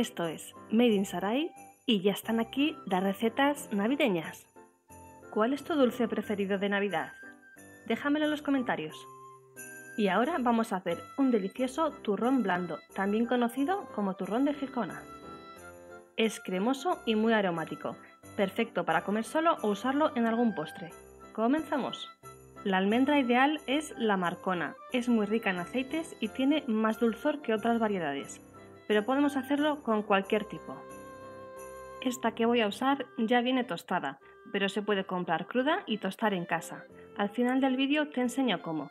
Esto es Made in Saray y ya están aquí las recetas navideñas. ¿Cuál es tu dulce preferido de Navidad? Déjamelo en los comentarios. Y ahora vamos a hacer un delicioso turrón blando, también conocido como turrón de Jijona. Es cremoso y muy aromático, perfecto para comer solo o usarlo en algún postre. ¡Comenzamos! La almendra ideal es la Marcona, es muy rica en aceites y tiene más dulzor que otras variedades, pero podemos hacerlo con cualquier tipo. Esta que voy a usar ya viene tostada, pero se puede comprar cruda y tostar en casa. Al final del vídeo te enseño cómo.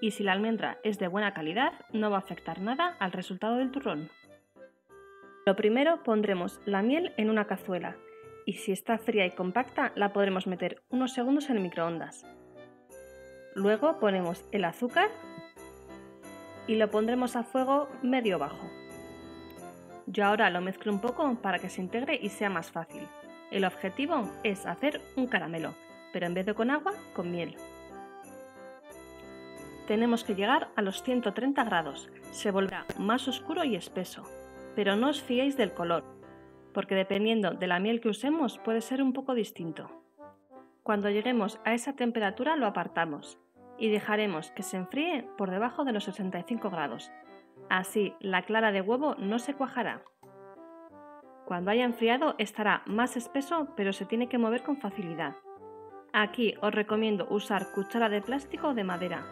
Y si la almendra es de buena calidad, no va a afectar nada al resultado del turrón. Lo primero pondremos la miel en una cazuela y si está fría y compacta la podremos meter unos segundos en el microondas. Luego ponemos el azúcar y lo pondremos a fuego medio bajo. Yo ahora lo mezclo un poco para que se integre y sea más fácil. El objetivo es hacer un caramelo, pero en vez de con agua, con miel. Tenemos que llegar a los 130 grados, se volverá más oscuro y espeso, pero no os fiéis del color, porque dependiendo de la miel que usemos puede ser un poco distinto. Cuando lleguemos a esa temperatura lo apartamos y dejaremos que se enfríe por debajo de los 65 grados, así la clara de huevo no se cuajará. Cuando haya enfriado estará más espeso pero se tiene que mover con facilidad. Aquí os recomiendo usar cuchara de plástico o de madera.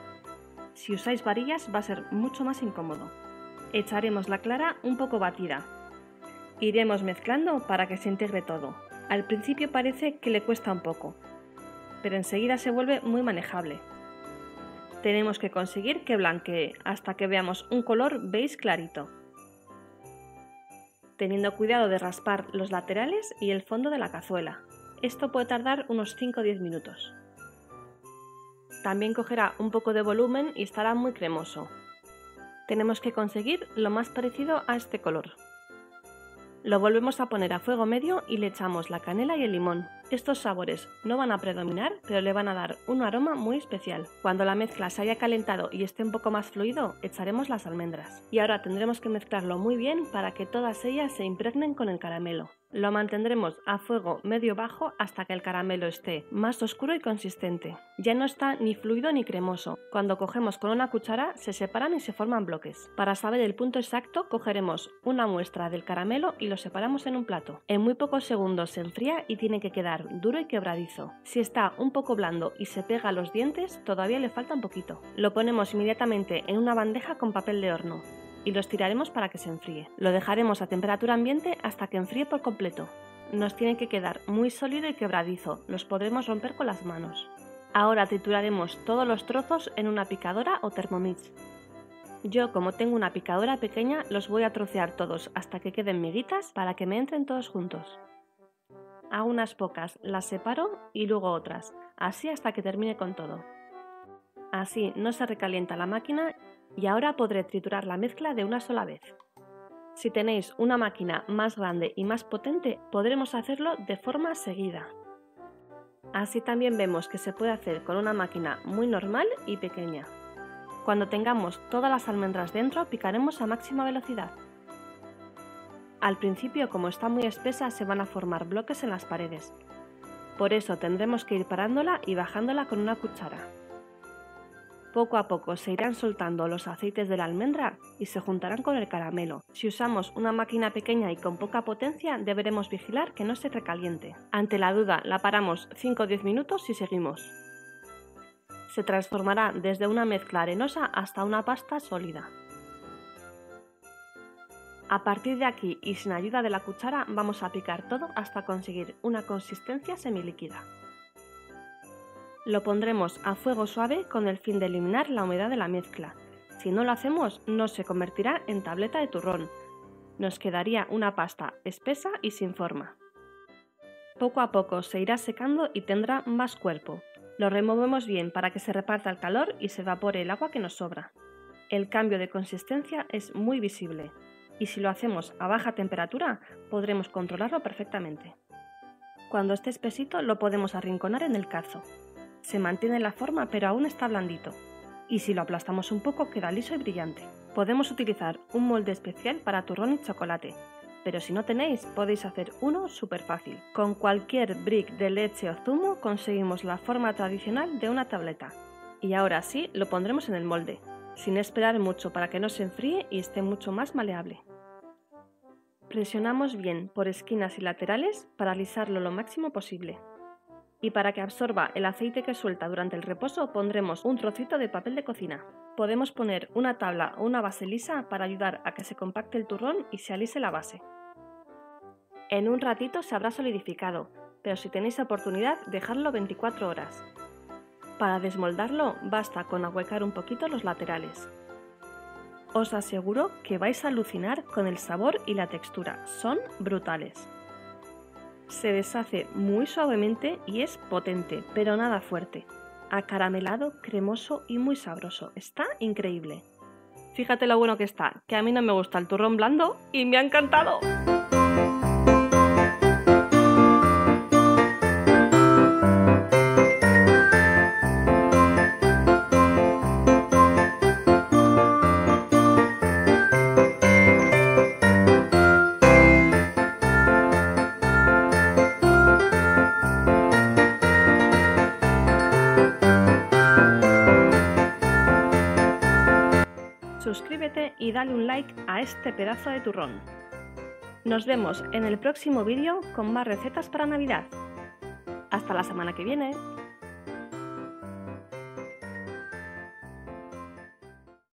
Si usáis varillas va a ser mucho más incómodo. Echaremos la clara un poco batida. Iremos mezclando para que se integre todo. Al principio parece que le cuesta un poco, pero enseguida se vuelve muy manejable. Tenemos que conseguir que blanquee hasta que veamos un color beige clarito, teniendo cuidado de raspar los laterales y el fondo de la cazuela. Esto puede tardar unos 5 o 10 minutos. También cogerá un poco de volumen y estará muy cremoso. Tenemos que conseguir lo más parecido a este color. Lo volvemos a poner a fuego medio y le echamos la canela y el limón. Estos sabores no van a predominar, pero le van a dar un aroma muy especial. Cuando la mezcla se haya calentado y esté un poco más fluido, echaremos las almendras. Y ahora tendremos que mezclarlo muy bien para que todas ellas se impregnen con el caramelo. Lo mantendremos a fuego medio bajo hasta que el caramelo esté más oscuro y consistente. Ya no está ni fluido ni cremoso. Cuando cogemos con una cuchara se separan y se forman bloques. Para saber el punto exacto cogeremos una muestra del caramelo y lo separamos en un plato. En muy pocos segundos se enfría y tiene que quedar duro y quebradizo. Si está un poco blando y se pega a los dientes todavía le falta un poquito. Lo ponemos inmediatamente en una bandeja con papel de horno y los tiraremos para que se enfríe. Lo dejaremos a temperatura ambiente hasta que enfríe por completo. Nos tiene que quedar muy sólido y quebradizo, los podremos romper con las manos. Ahora trituraremos todos los trozos en una picadora o Thermomix. Yo, como tengo una picadora pequeña, los voy a trocear todos hasta que queden miguitas para que me entren todos juntos. A unas pocas las separo y luego otras, así hasta que termine con todo. Así no se recalienta la máquina. Y ahora podré triturar la mezcla de una sola vez. Si tenéis una máquina más grande y más potente, podremos hacerlo de forma seguida. Así también vemos que se puede hacer con una máquina muy normal y pequeña. Cuando tengamos todas las almendras dentro, picaremos a máxima velocidad. Al principio, como está muy espesa, se van a formar bloques en las paredes. Por eso tendremos que ir parándola y bajándola con una cuchara. Poco a poco se irán soltando los aceites de la almendra y se juntarán con el caramelo. Si usamos una máquina pequeña y con poca potencia, deberemos vigilar que no se recaliente. Ante la duda, la paramos 5 o 10 minutos y seguimos. Se transformará desde una mezcla arenosa hasta una pasta sólida. A partir de aquí y sin ayuda de la cuchara, vamos a picar todo hasta conseguir una consistencia semilíquida. Lo pondremos a fuego suave con el fin de eliminar la humedad de la mezcla. Si no lo hacemos, no se convertirá en tableta de turrón. Nos quedaría una pasta espesa y sin forma. Poco a poco se irá secando y tendrá más cuerpo. Lo removemos bien para que se reparta el calor y se evapore el agua que nos sobra. El cambio de consistencia es muy visible y si lo hacemos a baja temperatura podremos controlarlo perfectamente. Cuando esté espesito lo podemos arrinconar en el cazo. Se mantiene la forma pero aún está blandito y si lo aplastamos un poco queda liso y brillante. Podemos utilizar un molde especial para turrón y chocolate, pero si no tenéis podéis hacer uno súper fácil. Con cualquier brick de leche o zumo conseguimos la forma tradicional de una tableta. Y ahora sí lo pondremos en el molde, sin esperar mucho para que no se enfríe y esté mucho más maleable. Presionamos bien por esquinas y laterales para alisarlo lo máximo posible. Y para que absorba el aceite que suelta durante el reposo pondremos un trocito de papel de cocina. Podemos poner una tabla o una base lisa para ayudar a que se compacte el turrón y se alise la base. En un ratito se habrá solidificado, pero si tenéis oportunidad dejadlo 24 horas. Para desmoldarlo basta con ahuecar un poquito los laterales. Os aseguro que vais a alucinar con el sabor y la textura, son brutales. Se deshace muy suavemente y es potente, pero nada fuerte. Acaramelado, cremoso y muy sabroso. Está increíble. Fíjate lo bueno que está, que a mí no me gusta el turrón blando y me ha encantado. Suscríbete y dale un like a este pedazo de turrón. Nos vemos en el próximo vídeo con más recetas para Navidad. Hasta la semana que viene.